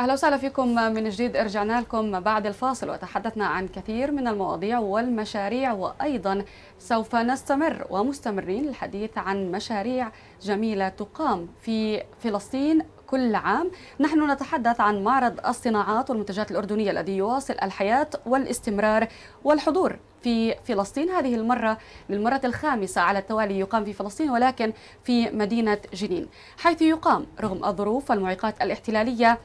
أهلا وسهلا فيكم من جديد. رجعنا لكم بعد الفاصل وتحدثنا عن كثير من المواضيع والمشاريع، وأيضا سوف نستمر ومستمرين الحديث عن مشاريع جميلة تقام في فلسطين كل عام. نحن نتحدث عن معرض الصناعات والمنتجات الأردنية الذي يواصل الحياة والاستمرار والحضور في فلسطين، هذه المرة للمرة الخامسة على التوالي يقام في فلسطين ولكن في مدينة جنين، حيث يقام رغم الظروف والمعيقات الاحتلالية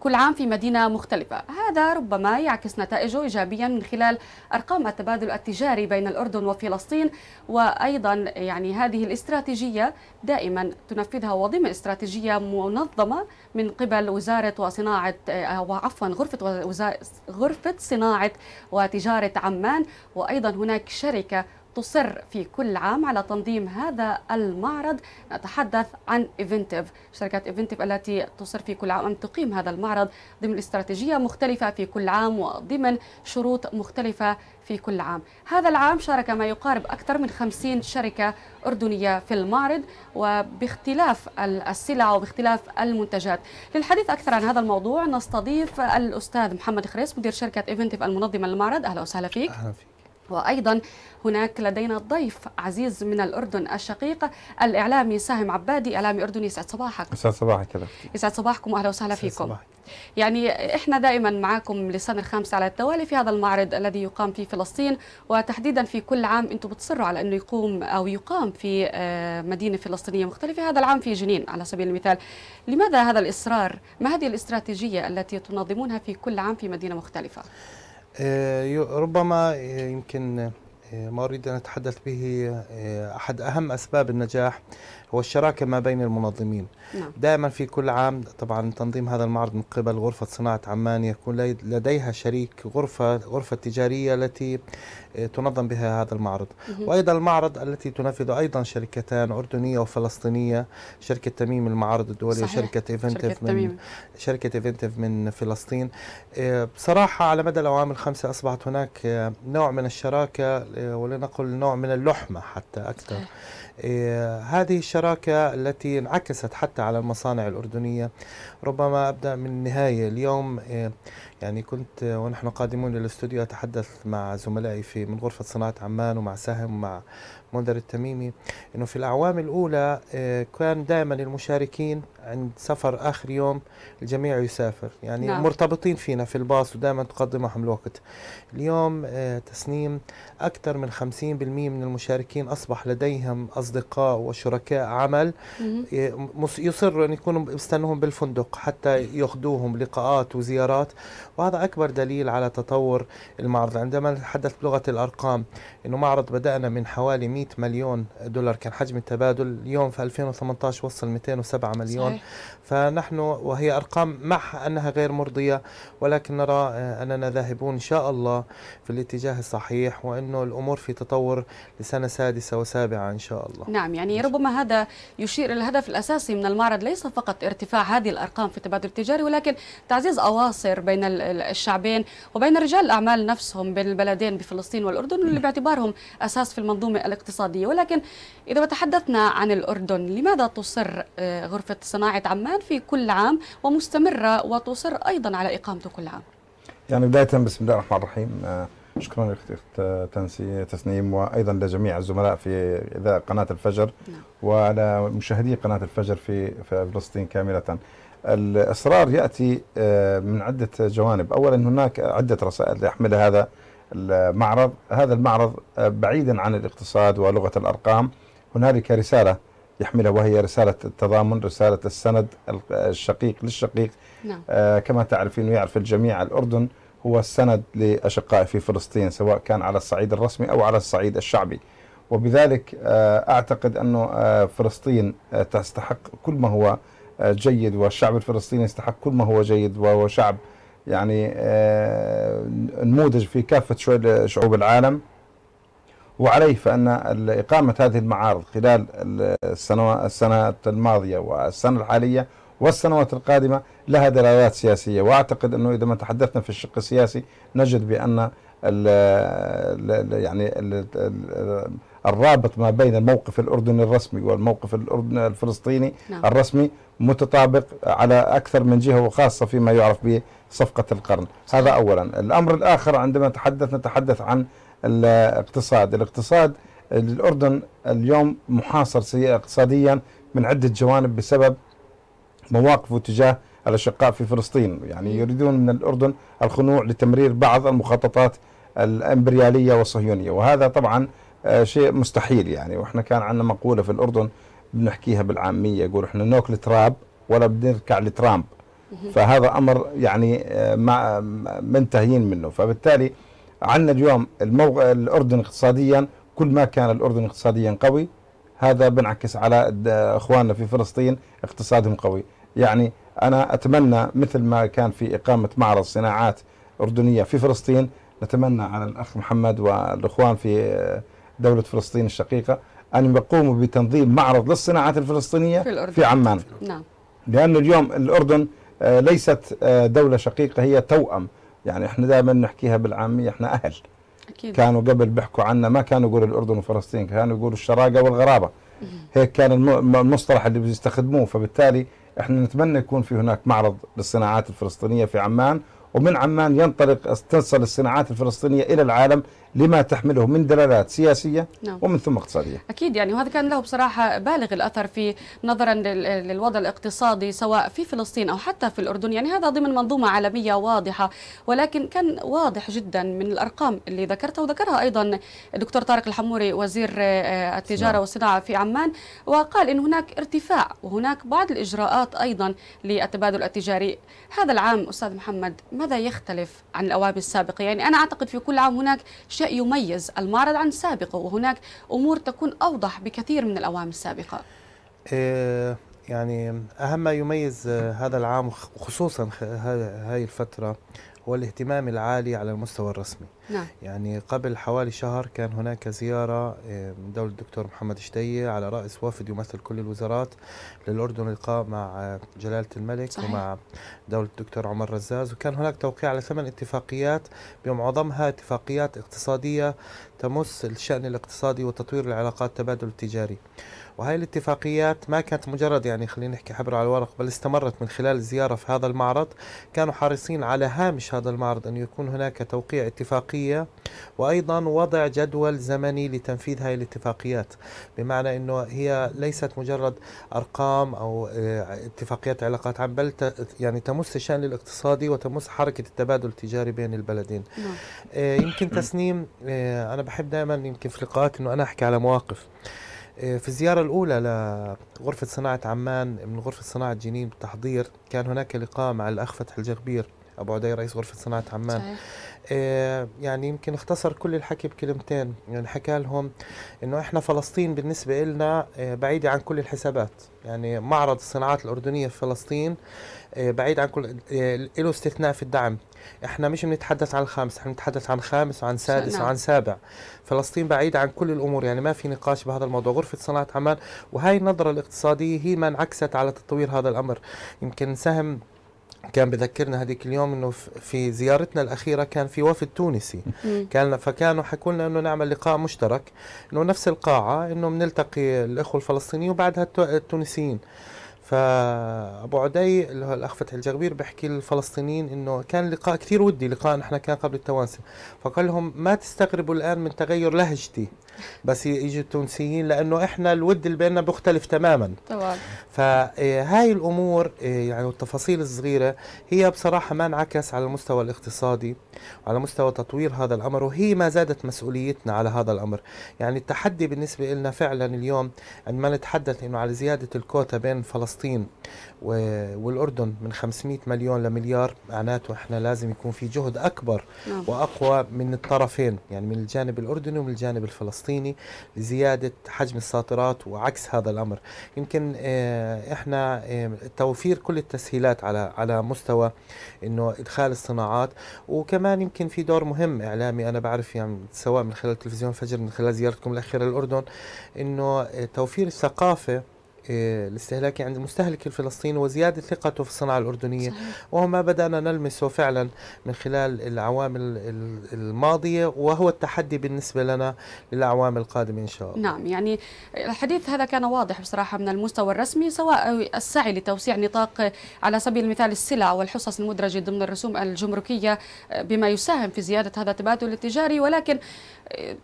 كل عام في مدينة مختلفة. هذا ربما يعكس نتائجه إيجابيا من خلال أرقام التبادل التجاري بين الأردن وفلسطين، وأيضا يعني هذه الاستراتيجية دائما تنفذها وضمن استراتيجية منظمة من قبل وزارة وصناعة غرفة صناعة وتجارة عمان، وأيضا هناك شركة تصر في كل عام على تنظيم هذا المعرض. نتحدث عن إيفنتيف، شركة إيفنتيف التي تصر في كل عام أن تقيم هذا المعرض ضمن استراتيجية مختلفة في كل عام وضمن شروط مختلفة في كل عام. هذا العام شارك ما يقارب أكثر من 50 شركة أردنية في المعرض، وباختلاف السلع وباختلاف المنتجات. للحديث أكثر عن هذا الموضوع نستضيف الأستاذ محمد خريس مدير شركة إيفنتيف المنظمة للمعرض. أهلا وسهلا فيك. أهلا فيك. وأيضا هناك لدينا ضيف عزيز من الأردن الشقيق، الإعلامي سهم عبادي، إعلامي أردني. يسعد صباحك. يسعد صباحك. يسعد صباحكم وأهلا وسهلا فيكم. صباحك. يعني إحنا دائما معاكم للسنة الخامسة على التوالي في هذا المعرض الذي يقام في فلسطين، وتحديدا في كل عام أنتم بتصروا على أنه يقام في مدينة فلسطينية مختلفة، هذا العام في جنين على سبيل المثال. لماذا هذا الإصرار؟ ما هذه الاستراتيجية التي تنظمونها في كل عام في مدينة مختلفة؟ ربما يمكن ما أريد أن أتحدث به، أحد أهم أسباب النجاح هو الشراكة ما بين المنظمين. دائما في كل عام طبعا تنظيم هذا المعرض من قبل غرفة صناعة عمان يكون لديها شريك، غرفة تجارية التي تنظم بها هذا المعرض، وأيضا المعرض التي تنفذه أيضا شركتان أردنية وفلسطينية، شركة تميم المعارض الدولية وشركة إيفنتيف من فلسطين. بصراحة على مدى الأعوام الخمسة أصبحت هناك نوع من الشراكة، ولنقل نوع من اللحمة حتى أكثر. هذه الشراكة التي انعكست حتى على المصانع الأردنية. ربما أبدأ من النهاية. اليوم يعني كنت ونحن قادمون للاستوديو أتحدث مع زملائي من غرفة صناعة عمان ومع سهم ومع منذر التميمي، أنه في الأعوام الأولى كان دائما المشاركين عند سفر آخر يوم الجميع يسافر، يعني مرتبطين فينا في الباص ودائما تقدمهم الوقت. اليوم تسنيم أكثر من 50% من المشاركين أصبح لديهم أصدقاء وشركاء عمل يصروا أن يكونوا يستنوهم بالفندق حتى ياخذوهم لقاءات وزيارات، وهذا أكبر دليل على تطور المعرض. عندما نتحدث بلغة الأرقام، أنه معرض بدأنا من حوالي 100 مليون دولار كان حجم التبادل، اليوم في 2018 وصل 207 مليون. صحيح. فنحن وهي أرقام مع أنها غير مرضية، ولكن نرى أننا ذاهبون إن شاء الله في الاتجاه الصحيح، وأنه الأمور في تطور لسنة سادسة وسابعة إن شاء الله. نعم، يعني ربما هذا يشير إلى الهدف الأساسي من المعرض، ليس فقط ارتفاع هذه الأرقام في التبادل التجاري، ولكن تعزيز أواصر بين الشعبين وبين رجال الأعمال نفسهم بين البلدين بفلسطين والأردن، اللي باعتبارهم أساس في المنظومة الاقتصادية. ولكن إذا تحدثنا عن الأردن، لماذا تصر غرفة صناعة عمان في كل عام ومستمرة وتصر أيضا على إقامته كل عام؟ يعني بداية بسم الله الرحمن الرحيم، شكرا لأختي تسنيم وأيضا لجميع الزملاء في إذاعة قناة الفجر وعلى مشاهدي قناة الفجر في فلسطين كاملة. الإصرار يأتي من عدة جوانب. أولا هناك عدة رسائل يحملها هذا المعرض بعيدا عن الاقتصاد ولغة الأرقام. هنالك رسالة يحملها وهي رسالة التضامن، رسالة السند، الشقيق للشقيق. نعم. كما تعرفين ويعرف الجميع الأردن هو السند لأشقائه في فلسطين، سواء كان على الصعيد الرسمي أو على الصعيد الشعبي، وبذلك أعتقد أنه فلسطين تستحق كل ما هو جيد، والشعب الفلسطيني يستحق كل ما هو جيد، وهو شعب يعني نموذج في كافة شعوب العالم. وعليه فأن إقامة هذه المعارض خلال السنة الماضية والسنة الحالية والسنوات القادمة لها دلالات سياسية، وأعتقد أنه إذا ما تحدثنا في الشق السياسي نجد بأن يعني الرابط ما بين الموقف الأردني الرسمي والموقف الأردني الفلسطيني الرسمي متطابق على أكثر من جهة، وخاصة فيما يعرف بصفقة القرن. هذا أولا. الأمر الآخر عندما نتحدث عن الاقتصاد. الأردن اليوم محاصر اقتصاديا من عدة جوانب بسبب مواقفه تجاه الأشقاء في فلسطين. يعني يريدون من الأردن الخنوع لتمرير بعض المخططات الإمبريالية والصهيونية، وهذا طبعا شيء مستحيل. يعني وإحنا كان عندنا مقولة في الأردن بنحكيها بالعامية، يقول إحنا ناكل تراب ولا بنركع لترامب. فهذا أمر يعني منتهيين منه. فبالتالي عندنا اليوم الأردن اقتصاديا، كل ما كان الأردن اقتصاديا قوي هذا بنعكس على إخواننا في فلسطين اقتصادهم قوي. يعني أنا أتمنى مثل ما كان في إقامة معرض صناعات أردنية في فلسطين، نتمنى على الأخ محمد والإخوان في دولة فلسطين الشقيقة أن يقوموا بتنظيم معرض للصناعات الفلسطينية في عمان. نعم. لأن اليوم الأردن ليست دولة شقيقة، هي توأم. يعني إحنا دائما نحكيها بالعامية، إحنا أهل. أكيد. كانوا قبل بيحكوا عنا، ما كانوا يقولوا الأردن وفلسطين، كانوا يقولوا الشراقة والغرابة. هيك كان المصطلح اللي بيستخدموه. فبالتالي احنا نتمنى يكون في هناك معرض للصناعات الفلسطينية في عمان، ومن عمان تصل الصناعات الفلسطينية إلى العالم لما تحمله من دلالات سياسية ومن ثم اقتصادية. أكيد. يعني وهذا كان له بصراحة بالغ الأثر في نظرا للوضع الاقتصادي سواء في فلسطين أو حتى في الأردن. يعني هذا ضمن منظومة عالمية واضحة، ولكن كان واضح جدا من الأرقام اللي ذكرتها وذكرها أيضا الدكتور طارق الحموري وزير التجارة والصناعة في عمان، وقال إن هناك ارتفاع وهناك بعض الإجراءات أيضا للتبادل التجاري. هذا العام أستاذ محمد ماذا يختلف عن الأعوام السابقة؟ يعني أنا أعتقد في كل عام هناك شيء يميز المعرض عن سابقه، وهناك أمور تكون أوضح بكثير من الأعوام السابقة. يعني أهم ما يميز هذا العام وخصوصا هاي الفترة هو الاهتمام العالي على المستوى الرسمي. نعم. يعني قبل حوالي شهر كان هناك زيارة من دولة الدكتور محمد شتيه على رأس وفد يمثل كل الوزارات للأردن، لقاء مع جلالة الملك. صحيح. ومع دولة الدكتور عمر الرزاز، وكان هناك توقيع على 8 اتفاقيات بمعظمها اتفاقيات اقتصادية تمس الشأن الاقتصادي وتطوير العلاقات التبادل التجاري. وهي الاتفاقيات ما كانت مجرد يعني خلينا نحكي حبر على الورق، بل استمرت من خلال الزيارة في هذا المعرض. كانوا حريصين على هامش هذا المعرض أن يكون هناك توقيع اتفاقية وأيضا وضع جدول زمني لتنفيذ هذه الاتفاقيات، بمعنى أنه هي ليست مجرد أرقام أو اتفاقيات علاقات عام، بل يعني تمس الشأن الاقتصادي وتمس حركة التبادل التجاري بين البلدين. يمكن تسنيم، أنا بحب دائما يمكن في لقاءات أنه أنا أحكي على مواقف. في الزيارة الأولى لغرفة صناعة عمان من غرفة صناعة جنين بالتحضير، كان هناك لقاء مع الأخ فتح الجغبير أبو عدي رئيس غرفة صناعة عمان. صحيح. يعني يمكن اختصر كل الحكي بكلمتين. يعني حكى لهم إنه إحنا فلسطين بالنسبة لنا بعيدة عن كل الحسابات. يعني معرض الصناعات الأردنية في فلسطين بعيد عن كل، له استثناء في الدعم. إحنا مش بنتحدث عن الخامس، إحنا بنتحدث عن خامس وعن سادس. نعم. وعن سابع. فلسطين بعيدة عن كل الأمور، يعني ما في نقاش بهذا الموضوع. غرفة صناعة عمان وهي النظرة الاقتصادية هي ما انعكست على تطوير هذا الأمر. يمكن سهم كان بذكرنا هذيك اليوم انه في زيارتنا الاخيره كان في وفد تونسي، كان فكانوا حكوا لنا انه نعمل لقاء مشترك، انه نفس القاعه، انه بنلتقي الاخوه الفلسطينيين وبعدها التونسيين. فابو عدي اللي هو الاخ فتح الجغبير بحكي للفلسطينيين انه كان لقاء كثير ودي، لقاء نحن كان قبل التوانسه، فقال لهم ما تستغربوا الان من تغير لهجتي بس يجي التونسيين، لانه احنا الود اللي بيننا بيختلف تماما. طبعا. فهاي الامور يعني والتفاصيل الصغيره هي بصراحه ما انعكس على المستوى الاقتصادي وعلى مستوى تطوير هذا الامر، وهي ما زادت مسؤوليتنا على هذا الامر. يعني التحدي بالنسبه لنا فعلا اليوم عندما نتحدث انه على زياده الكوتا بين فلسطين والاردن من 500 مليون لمليار، معناته احنا لازم يكون في جهد اكبر واقوى من الطرفين، يعني من الجانب الاردني ومن الجانب الفلسطيني، لزيادة حجم الساطرات وعكس هذا الأمر. يمكن إحنا توفير كل التسهيلات على مستوى إنه إدخال الصناعات، وكمان يمكن في دور مهم إعلامي. أنا بعرف يعني سواء من خلال تلفزيون الفجر، من خلال زيارتكم الأخيرة للأردن، إنه توفير الثقافة الاستهلاكي عند المستهلك الفلسطيني وزيادة ثقته في الصناعة الأردنية. صحيح. وهو ما بدأنا نلمسه فعلا من خلال العوامل الماضية، وهو التحدي بالنسبة لنا للعوامل القادمة إن شاء الله. نعم، يعني الحديث هذا كان واضح بصراحة من المستوى الرسمي، سواء السعي لتوسيع نطاق على سبيل المثال السلع والحصص المدرجة ضمن الرسوم الجمركية بما يساهم في زيادة هذا التبادل التجاري. ولكن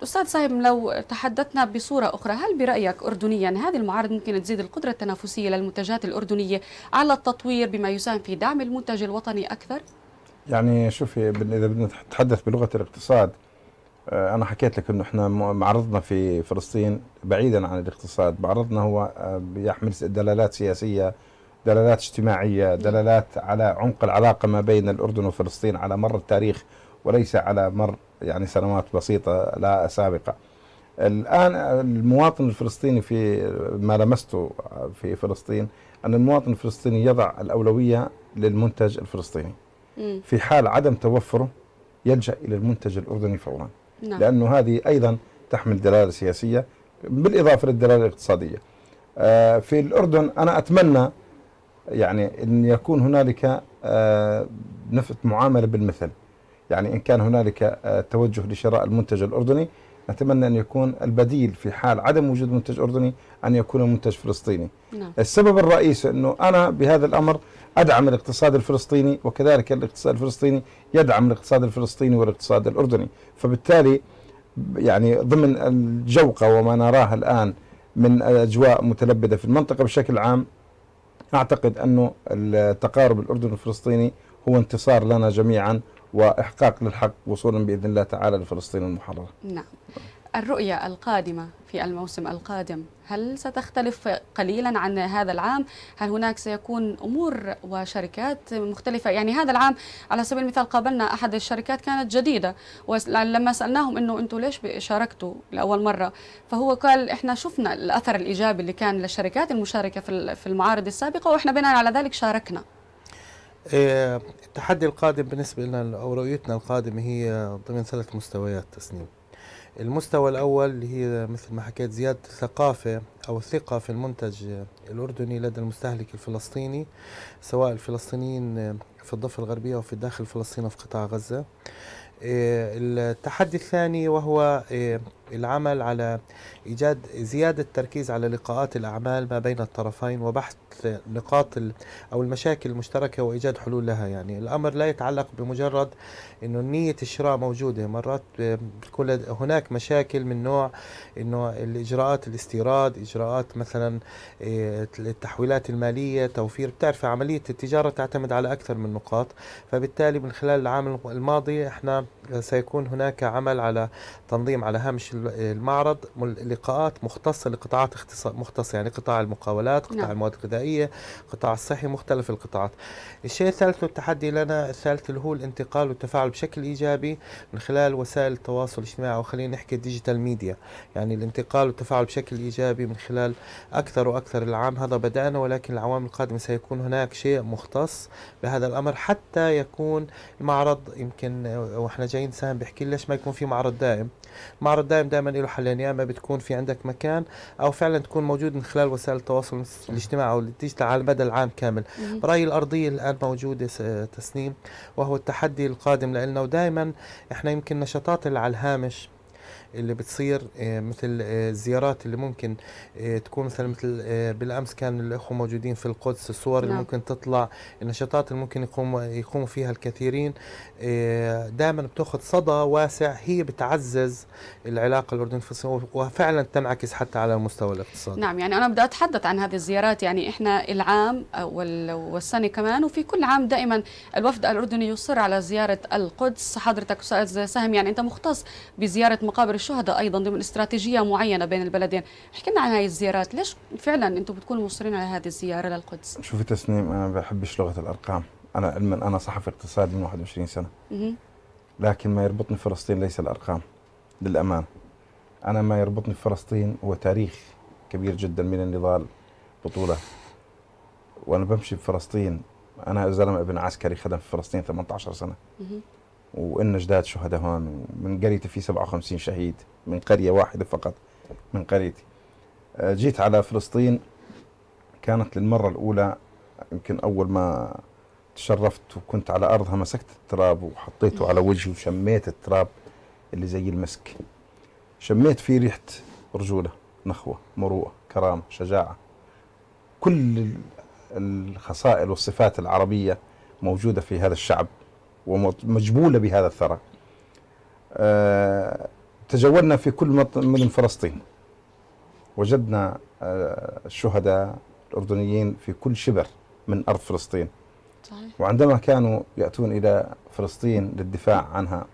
أستاذ سهم، لو تحدثنا بصورة أخرى، هل برأيك أردنيا هذه المعارض ممكن تزيد القدرة التنافسية للمنتجات الأردنية على التطوير بما يساهم في دعم المنتج الوطني أكثر؟ يعني شوفي، إذا بدنا نتحدث بلغة الاقتصاد، أنا حكيت لك إنه إحنا معرضنا في فلسطين بعيدا عن الاقتصاد، معرضنا هو يحمل دلالات سياسية، دلالات اجتماعية، دلالات على عمق العلاقة ما بين الأردن وفلسطين على مر التاريخ وليس على مر يعني سنوات بسيطة لا سابقة. الآن المواطن الفلسطيني، في ما لمسته في فلسطين، أن المواطن الفلسطيني يضع الأولوية للمنتج الفلسطيني. في حال عدم توفره يلجأ إلى المنتج الأردني فورا. نعم. لأنه هذه أيضا تحمل دلالة سياسية بالإضافة للدلالة الاقتصادية. في الأردن أنا أتمنى يعني أن يكون هنالك معاملة بالمثل، يعني إن كان هنالك توجه لشراء المنتج الأردني نتمنى أن يكون البديل في حال عدم وجود منتج أردني أن يكون منتج فلسطيني. نعم. السبب الرئيسي أنه أنا بهذا الأمر أدعم الاقتصاد الفلسطيني، وكذلك الاقتصاد الفلسطيني يدعم الاقتصاد الفلسطيني والاقتصاد الأردني، فبالتالي يعني ضمن الجوقة وما نراه الآن من أجواء متلبدة في المنطقة بشكل عام، أعتقد أنه التقارب الأردني الفلسطيني هو انتصار لنا جميعا وإحقاق للحق، وصولا بإذن الله تعالى لفلسطين المحررة. نعم. الرؤية القادمة في الموسم القادم هل ستختلف قليلا عن هذا العام؟ هل هناك سيكون أمور وشركات مختلفة؟ يعني هذا العام على سبيل المثال قابلنا أحد الشركات كانت جديدة، ولما سألناهم أنه أنتوا ليش شاركتوا لأول مرة، فهو قال إحنا شفنا الأثر الإيجابي اللي كان للشركات المشاركة في المعارض السابقة، وإحنا بناء على ذلك شاركنا. التحدي القادم بالنسبة لنا أو رؤيتنا القادمة هي ضمن ثلاث مستويات تصنيف. المستوى الأول اللي هي مثل ما حكيت زيادة الثقافة أو الثقة في المنتج الأردني لدى المستهلك الفلسطيني، سواء الفلسطينيين في الضفة الغربية أو في داخل فلسطين وفي قطاع غزة. التحدي الثاني وهو العمل على إيجاد زيادة تركيز على لقاءات الأعمال ما بين الطرفين وبحث نقاط أو المشاكل المشتركة وإيجاد حلول لها. يعني الأمر لا يتعلق بمجرد أنه نية الشراء موجودة، مرات بتكون هناك مشاكل من نوع أنه الإجراءات الاستيراد، إجراءات مثلا التحويلات المالية، توفير، بتعرف عملية التجارة تعتمد على أكثر من نقاط. فبالتالي من خلال العام الماضي احنا سيكون هناك عمل على تنظيم على هامش المعرض لقاءات مختصة لقطاعات مختصة، يعني قطاع المقاولات، قطاع المواد الغذائية، قطاع الصحي، مختلف القطاعات. الشيء الثالث والتحدي لنا الثالث اللي هو الانتقال والتفاعل بشكل إيجابي من خلال وسائل التواصل الاجتماعي، أو خلينا نحكي الديجيتال ميديا، يعني الانتقال والتفاعل بشكل إيجابي من خلال أكثر وأكثر. العام هذا بدأنا، ولكن العوام القادمة سيكون هناك شيء مختص بهذا الأمر حتى يكون المعرض، يمكن وإحنا جايين سهم بحكي ليش ما يكون في معرض دائم. معرض دائم دائما له حلين، يا اما بتكون في عندك مكان او فعلا تكون موجود من خلال وسائل التواصل الاجتماعي او الديجيتال على المدى العام كامل. برايي الارضيه الان موجوده تسنيم، وهو التحدي القادم لنا. ودائما احنا يمكن نشاطات اللي على الهامش اللي بتصير مثل الزيارات اللي ممكن تكون مثل بالامس كان الاخوه موجودين في القدس، الصور اللي ممكن تطلع، النشاطات اللي ممكن يقوموا فيها الكثيرين دائما بتاخذ صدى واسع، هي بتعزز العلاقه الاردن فلسطين وفعلا تنعكس حتى على المستوى الاقتصادي. نعم، يعني انا بدي اتحدث عن هذه الزيارات. يعني احنا العام والسنه كمان وفي كل عام دائما الوفد الاردني يصر على زياره القدس. حضرتك استاذ سهم، يعني انت مختص بزياره مقابر الشهداء ايضا ضمن استراتيجيه معينه بين البلدين، احكي لنا عن هاي الزيارات، ليش فعلا انتم بتكونوا مصرين على هذه الزياره للقدس؟ شوفي تسنيم، انا ما بحبش لغه الارقام، انا علما انا صحفي اقتصادي من 21 سنه، لكن ما يربطني فلسطين ليس الارقام للامانه. انا ما يربطني فلسطين هو تاريخ كبير جدا من النضال، بطوله، وانا بمشي بفلسطين، انا زلمه ابن عسكري خدم في فلسطين 18 سنه. وإن أجداد شهداء هون من قريتي، في 57 شهيد من قرية واحدة فقط من قريتي. جيت على فلسطين كانت للمرة الأولى يمكن أول ما تشرفت وكنت على أرضها مسكت التراب وحطيته على وجهي وشميت التراب اللي زي المسك، شميت فيه ريحة رجولة، نخوة، مروءة، كرامة، شجاعة، كل الخصائل والصفات العربية موجودة في هذا الشعب ومجبولة بهذا الثراء. تجولنا في كل مدن فلسطين، وجدنا الشهداء الأردنيين في كل شبر من أرض فلسطين. صحيح. وعندما كانوا يأتون إلى فلسطين للدفاع عنها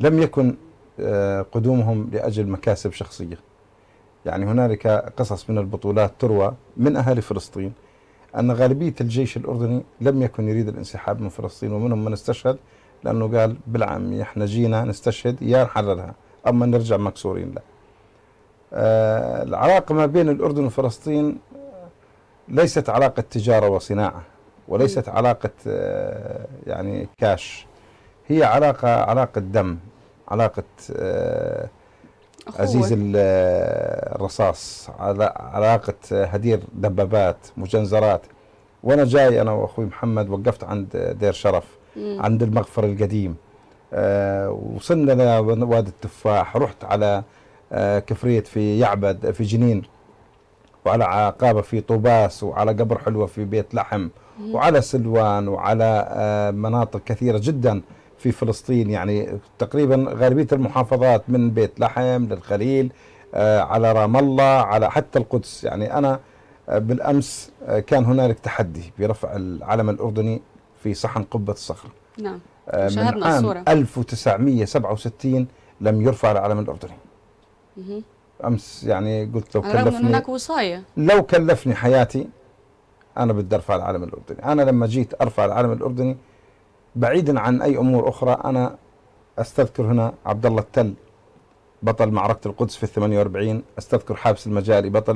لم يكن قدومهم لأجل مكاسب شخصية، يعني هنالك قصص من البطولات تروى من أهالي فلسطين أن غالبية الجيش الأردني لم يكن يريد الانسحاب من فلسطين، ومنهم من استشهد لأنه قال بالعام إحنا جينا نستشهد يا نحررها أما نرجع مكسورين. لا، العلاقة ما بين الأردن وفلسطين ليست علاقة تجارة وصناعة، وليست علاقة يعني كاش، هي علاقة دم، علاقة عزيز الرصاص، علاقة هدير دبابات مجنزرات. وأنا جاي أنا وأخوي محمد وقفت عند دير شرف عند المغفر القديم، وصلنا لوادي التفاح، رحت على كفرية في يعبد في جنين، وعلى عقابة في طوباس، وعلى قبر حلوة في بيت لحم، وعلى سلوان، وعلى مناطق كثيرة جدا في فلسطين، يعني تقريبا غالبية المحافظات من بيت لحم للخليل على رام الله على حتى القدس. يعني أنا بالأمس كان هنالك تحدي برفع العلم الأردني في صحن قبة الصخر. نعم. من عام الصورة. 1967 لم يرفع العلم الأردني. أمس يعني قلت لو كلفني، رغم هناك وصاية، لو كلفني حياتي أنا بدي أرفع العلم الأردني. أنا لما جيت أرفع العلم الأردني بعيدا عن أي أمور أخرى، أنا أستذكر هنا عبد الله التل بطل معركة القدس في 48، أستذكر حابس المجاري بطل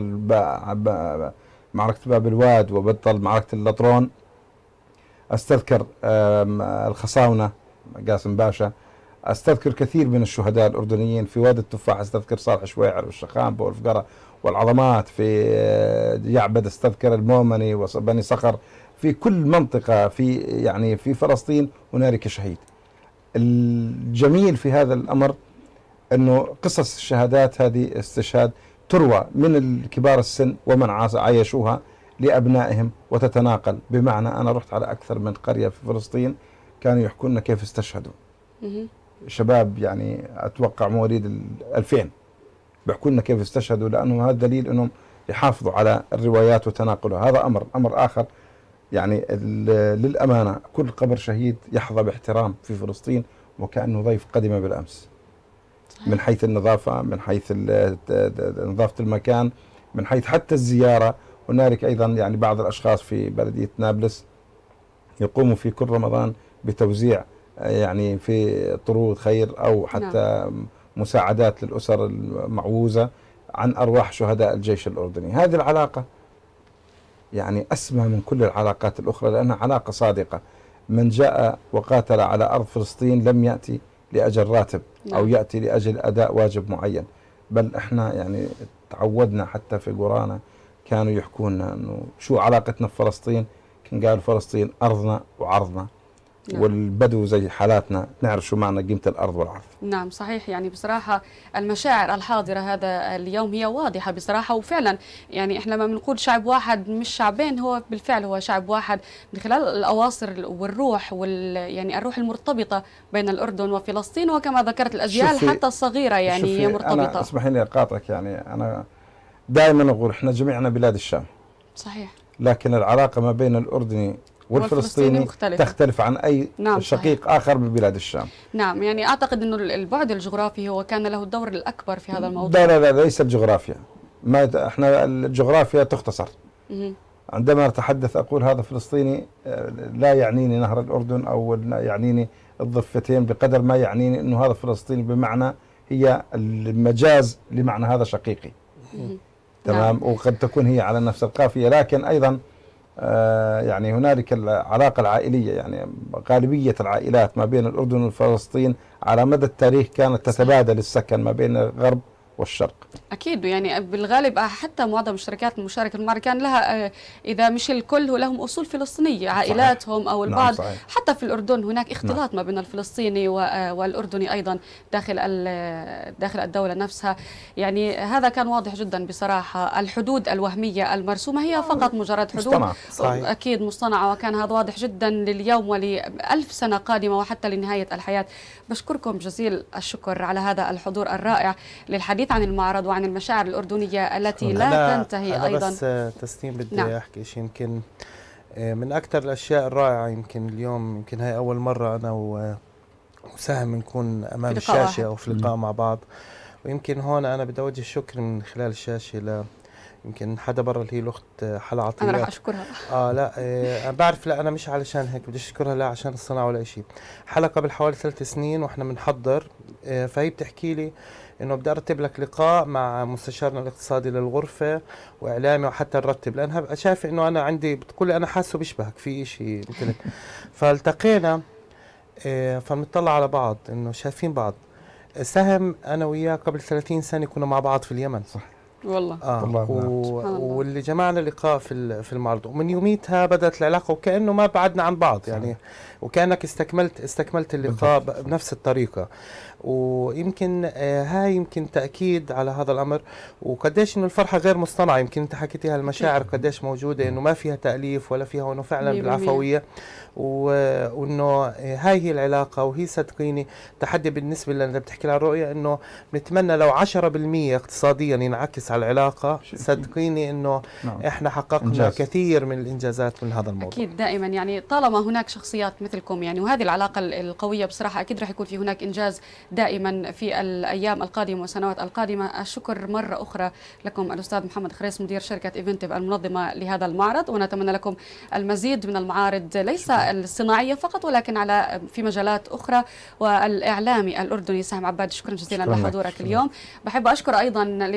معركة باب الواد وبطل معركة اللطرون، أستذكر الخصاونة قاسم باشا، أستذكر كثير من الشهداء الأردنيين في وادي التفاح، أستذكر صالح شويعر والشخامبة والفقرة والعظمات في يعبد، أستذكر المؤمني وبني صخر. في كل منطقة في يعني في فلسطين هنالك شهيد. الجميل في هذا الأمر أنه قصص الشهادات هذه استشهاد تروى من كبار السن ومن عايشوها لأبنائهم وتتناقل. بمعنى أنا رحت على أكثر من قرية في فلسطين كانوا يحكوا لنا كيف استشهدوا شباب، يعني أتوقع مواليد 2000، بيحكوا لنا كيف استشهدوا، لأنه هذا دليل أنهم يحافظوا على الروايات وتناقلها. هذا أمر آخر، يعني للأمانة كل قبر شهيد يحظى باحترام في فلسطين وكأنه ضيف قدم بالأمس. صحيح. من حيث النظافة، من حيث نظافة المكان، من حيث حتى الزيارة. هنالك أيضا يعني بعض الأشخاص في بلدية نابلس يقوموا في كل رمضان بتوزيع يعني في طرود خير أو حتى نعم. مساعدات للأسر المعوزة عن أرواح شهداء الجيش الأردني. هذه العلاقة يعني أسمى من كل العلاقات الأخرى لأنها علاقة صادقة. من جاء وقاتل على أرض فلسطين لم يأتي لأجل راتب نعم. أو يأتي لأجل أداء واجب معين، بل إحنا يعني تعودنا حتى في قرانا كانوا يحكونا أنه شو علاقتنا بفلسطين، كان قالوا فلسطين أرضنا وعرضنا. نعم. والبدو زي حالاتنا نعرف شو معنى قيمة الأرض والعرض. نعم صحيح. يعني بصراحة المشاعر الحاضرة هذا اليوم هي واضحة بصراحة، وفعلا يعني احنا لما بنقول شعب واحد مش شعبين، هو بالفعل هو شعب واحد من خلال الأواصر والروح يعني الروح المرتبطة بين الأردن وفلسطين، وكما ذكرت الأجيال حتى الصغيرة يعني هي مرتبطة. أنا اسمحي لي أقاطعك، يعني أنا دائما أقول احنا جميعنا بلاد الشام. صحيح. لكن العلاقة ما بين الأردني والفلسطيني تختلف عن أي نعم شقيق صحيح. آخر من بلاد الشام. نعم. يعني أعتقد أنه البعد الجغرافي هو كان له الدور الأكبر في هذا الموضوع. لا لا لا، ليس الجغرافيا، ما إحنا الجغرافيا تختصر. عندما أتحدث أقول هذا فلسطيني لا يعنيني نهر الأردن أو يعنيني الضفتين بقدر ما يعنيني أنه هذا فلسطيني، بمعنى هي المجاز لمعنى هذا شقيقي. تمام. نعم. وقد تكون هي على نفس القافية، لكن أيضا يعني هنالك العلاقة العائلية، يعني غالبية العائلات ما بين الأردن وفلسطين على مدى التاريخ كانت تتبادل السكن ما بين الغرب والشرق. أكيد، يعني بالغالب حتى معظم الشركات المشاركة في المعرض كان لها إذا مش الكل لهم أصول فلسطينية، عائلاتهم أو البعض. نعم حتى في الأردن هناك اختلاط ما بين الفلسطيني والأردني أيضا داخل الدولة نفسها. يعني هذا كان واضح جدا بصراحة. الحدود الوهمية المرسومة هي فقط مجرد حدود مصطنعة. صحيح. أكيد مصطنعة، وكان هذا واضح جدا لليوم ولألف سنة قادمة وحتى لنهاية الحياة. بشكركم جزيل الشكر على هذا الحضور الرائع للحديث عن المعرض وعن المشاعر الأردنية التي لا تنتهي أيضا. بس تسنيم بدي أحكي شيء. يمكن من أكثر الأشياء الرائعة يمكن اليوم، يمكن هاي أول مرة أنا وسهم نكون أمام الشاشة أو في لقاء مع بعض، ويمكن هون أنا بدي أوجه الشكر من خلال الشاشة يمكن حدا برا اللي هي الأخت حلا عطية. أنا راح أشكرها. لا بعرف، لا أنا مش علشان هيك بدي أشكرها، لا عشان الصناعة ولا شيء. حلا قبل حوالي 3 سنين وإحنا بنحضر، فهي بتحكي لي إنه بدي أرتب لك لقاء مع مستشارنا الاقتصادي للغرفة وإعلامي وحتى نرتب، لأنها شايفة إنه أنا عندي، بتقول لي أنا حاسة بشبهك في شيء مثل هيك. فالتقينا فبنطلع على بعض إنه شايفين بعض. سهم أنا وياه قبل 30 سنة كنا مع بعض في اليمن. صح والله. واللي جمعنا لقاء في المعرض، ومن يوميتها بدأت العلاقة وكأنه ما بعدنا عن بعض يعني. وكأنك استكملت اللقاء بنفس الطريقة. ويمكن هاي يمكن تأكيد على هذا الأمر، وقديش إنه الفرحة غير مصطنعة. يمكن أنت حكيتيها، المشاعر قديش موجودة، إنه ما فيها تأليف ولا فيها، وإنه فعلا بالعفوية، وإنه هاي هي العلاقة. وهي صدقيني تحدي بالنسبة لنا بتحكي لها الرؤية، إنه نتمنى لو 10% اقتصاديا ينعكس على العلاقة. صدقيني إنه إحنا حققنا كثير من الإنجازات من هذا الموضوع. أكيد دائما، يعني طالما هناك شخصيات مثلكم يعني وهذه العلاقة القوية بصراحة أكيد راح يكون في هناك إنجاز دائما في الأيام القادمة والسنوات القادمة. الشكر مرة أخرى لكم الأستاذ محمد خريس، مدير شركة إيفنتيف المنظمة لهذا المعرض، ونتمنى لكم المزيد من المعارض ليس الصناعية فقط ولكن في مجالات أخرى. والإعلامي الأردني سهم عبادي، شكرا جزيلا لحضورك اليوم. بحب أشكر أيضا